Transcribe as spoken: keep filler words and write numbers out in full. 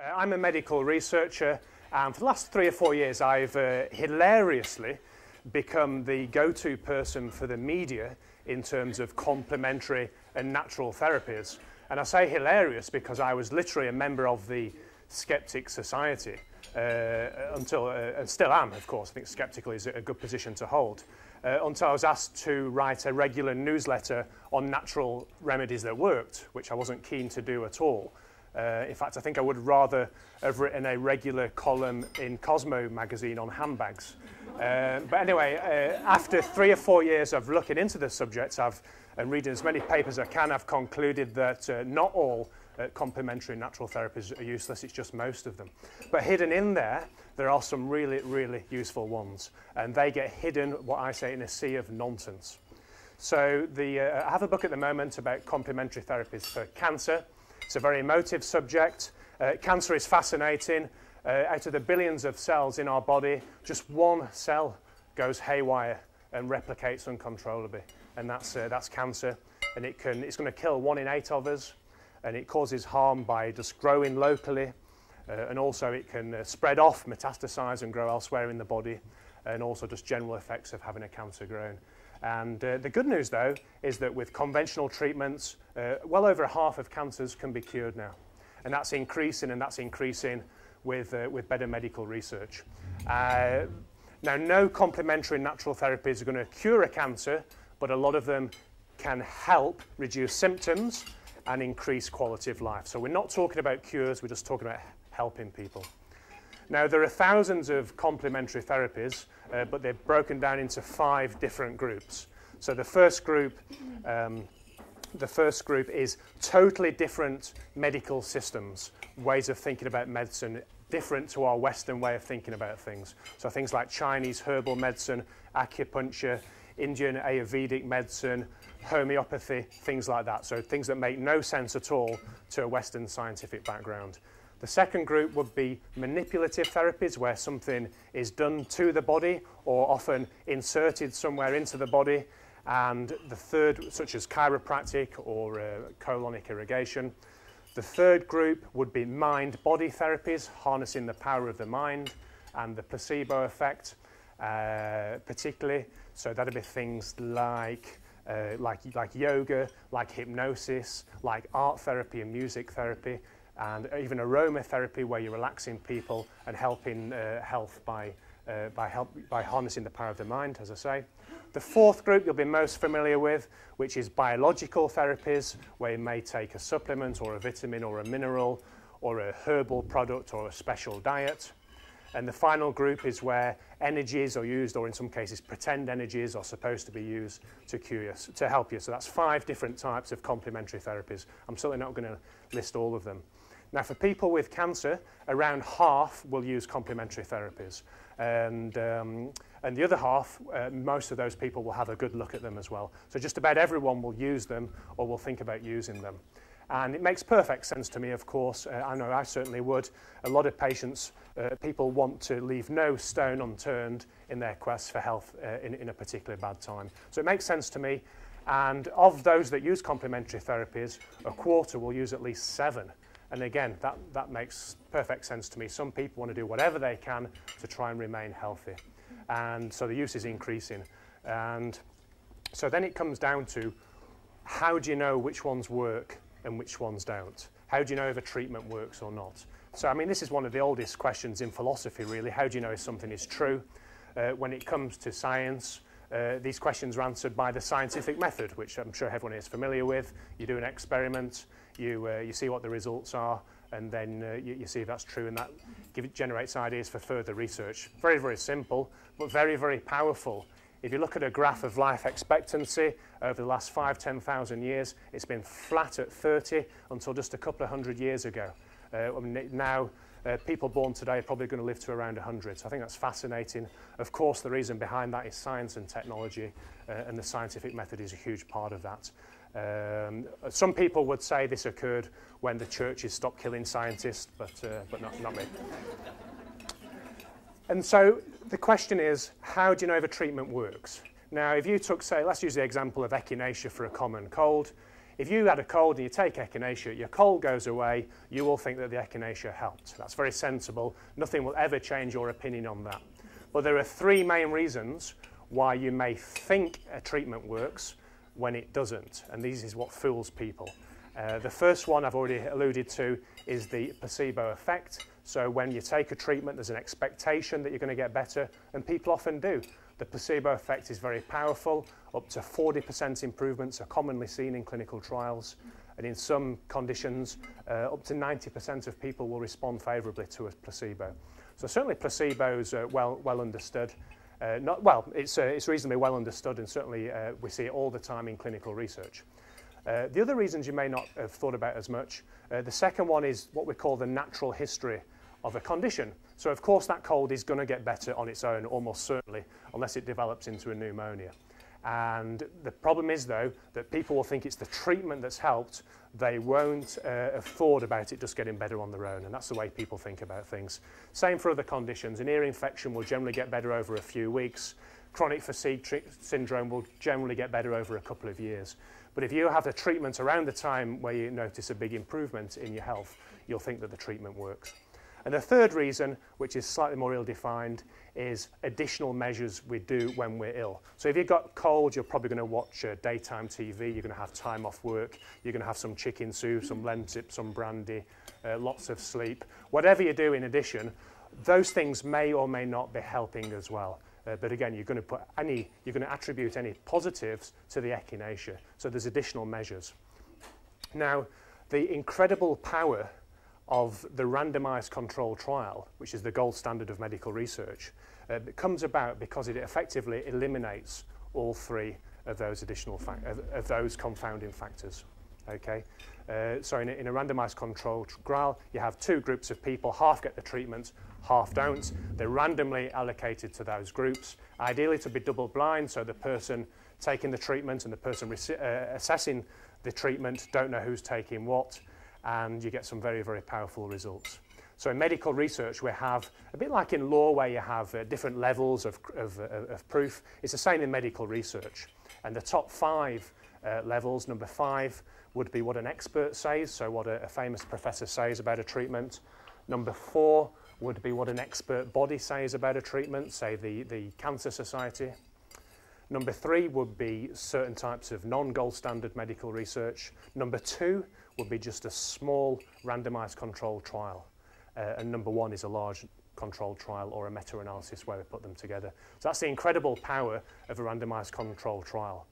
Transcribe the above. Uh, I'm a medical researcher, and for the last three or four years, I've uh, hilariously become the go-to person for the media in terms of complementary and natural therapies. And I say hilarious because I was literally a member of the Skeptic Society uh, until, uh, and still am, of course. I think skeptical is a good position to hold. Uh, until I was asked to write a regular newsletter on natural remedies that worked, which I wasn't keen to do at all. Uh, in fact, I think I would rather have written a regular column in Cosmo magazine on handbags. Uh, but anyway, uh, after three or four years of looking into the subject I've, and reading as many papers as I can, I've concluded that uh, not all uh, complementary natural therapies are useless, it's just most of them. But hidden in there, there are some really, really useful ones. And they get hidden, what I say, in a sea of nonsense. So the, uh, I have a book at the moment about complementary therapies for cancer. It's a very emotive subject. Uh, cancer is fascinating. Uh, out of the billions of cells in our body, just one cell goes haywire and replicates uncontrollably, and that's, uh, that's cancer. And it can, it's going to kill one in eight of us, and it causes harm by just growing locally, uh, and also it can uh, spread off, metastasize, and grow elsewhere in the body, and also just general effects of having a cancer grown. And uh, the good news, though, is that with conventional treatments, uh, well over half of cancers can be cured now. And that's increasing, and that's increasing with, uh, with better medical research. Uh, now, no complementary natural therapies are going to cure a cancer, but a lot of them can help reduce symptoms and increase quality of life. So we're not talking about cures, we're just talking about helping people. Now, there are thousands of complementary therapies, uh, but they're broken down into five different groups. So the first group, um, the first group is totally different medical systems, ways of thinking about medicine, different to our Western way of thinking about things. So things like Chinese herbal medicine, acupuncture, Indian Ayurvedic medicine, homeopathy, things like that. So things that make no sense at all to a Western scientific background. The second group would be manipulative therapies, where something is done to the body or often inserted somewhere into the body. And the third, such as chiropractic or uh, colonic irrigation. The third group would be mind-body therapies, harnessing the power of the mind and the placebo effect, uh, particularly. So that would be things like, uh, like, like yoga, like hypnosis, like art therapy and music therapy, and even aromatherapy, where you're relaxing people and helping uh, health by, uh, by, help, by harnessing the power of the mind, as I say. The fourth group you'll be most familiar with, which is biological therapies, where you may take a supplement or a vitamin or a mineral or a herbal product or a special diet. And the final group is where energies are used, or in some cases pretend energies are supposed to be used to cure you, to help you. So that's five different types of complementary therapies. I'm certainly not going to list all of them. Now, for people with cancer, around half will use complementary therapies. And, um, and the other half, uh, most of those people will have a good look at them as well. So just about everyone will use them or will think about using them. And it makes perfect sense to me, of course. Uh, I know I certainly would. A lot of patients, uh, people want to leave no stone unturned in their quest for health uh, in, in a particularly bad time. So it makes sense to me. And of those that use complementary therapies, a quarter will use at least seven. And again, that, that makes perfect sense to me. Some people want to do whatever they can to try and remain healthy. And so the use is increasing. And so then it comes down to, how do you know which ones work and which ones don't? How do you know if a treatment works or not? So, I mean, this is one of the oldest questions in philosophy, really. How do you know if something is true? Uh, when it comes to science, uh, these questions are answered by the scientific method, which I'm sure everyone is familiar with. You do an experiment. You, uh, you see what the results are, and then uh, you, you see if that's true, and that give, generates ideas for further research. Very, very simple, but very, very powerful. If you look at a graph of life expectancy over the last five, ten thousand years, it's been flat at thirty until just a couple of hundred years ago. Uh, I mean, now, uh, people born today are probably going to live to around one hundred. So I think that's fascinating. Of course, the reason behind that is science and technology, uh, and the scientific method is a huge part of that. Um, some people would say this occurred when the churches stopped killing scientists, but, uh, but not, not me. And so the question is, how do you know if a treatment works? Now, if you took, say, let's use the example of echinacea for a common cold. If you had a cold and you take echinacea, your cold goes away, you will think that the echinacea helped. That's very sensible. Nothing will ever change your opinion on that. But there are three main reasons why you may think a treatment works when it doesn't, and these is what fools people. Uh, the first one I've already alluded to is the placebo effect. So when you take a treatment, there's an expectation that you're going to get better, and people often do. The placebo effect is very powerful. Up to forty percent improvements are commonly seen in clinical trials, and in some conditions, uh, up to ninety percent of people will respond favourably to a placebo. So certainly placebos are well, well understood. Uh, not, well, it's, uh, it's reasonably well understood, and certainly uh, we see it all the time in clinical research. Uh, the other reasons you may not have thought about as much, uh, the second one is what we call the natural history of a condition. So of course that cold is going to get better on its own, almost certainly, unless it develops into a pneumonia. And the problem is, though, that people will think it's the treatment that's helped. They won't uh, have thought about it just getting better on their own, and that's the way people think about things. Same for other conditions. An ear infection will generally get better over a few weeks. Chronic fatigue syndrome will generally get better over a couple of years. But if you have a treatment around the time where you notice a big improvement in your health, you'll think that the treatment works. And the third reason, which is slightly more ill-defined, is additional measures we do when we're ill. So if you've got cold, you're probably going to watch uh, daytime T V, you're going to have time off work, you're going to have some chicken soup, some lentils, some brandy, uh, lots of sleep. Whatever you do in addition, those things may or may not be helping as well. Uh, but again, you're going to put any, you're going to attribute any positives to the echinacea. So there's additional measures. Now, the incredible power of the randomised control trial, which is the gold standard of medical research, uh, it comes about because it effectively eliminates all three of those additional fac of, of those confounding factors. Okay, uh, so in a, in a randomised control trial, you have two groups of people. Half get the treatment, half don't. They're randomly allocated to those groups, ideally to be double blind, so the person taking the treatment and the person uh, assessing the treatment don't know who's taking what. And you get some very, very powerful results. So in medical research, we have, a bit like in law where you have uh, different levels of, of, uh, of proof, it's the same in medical research. And the top five uh, levels, number five, would be what an expert says, so what a, a famous professor says about a treatment. Number four would be what an expert body says about a treatment, say the, the Cancer Society. Number three would be certain types of non-gold standard medical research. Number two would be just a small randomised control trial. Uh, and number one is a large control trial or a meta-analysis where we put them together. So that's the incredible power of a randomised control trial.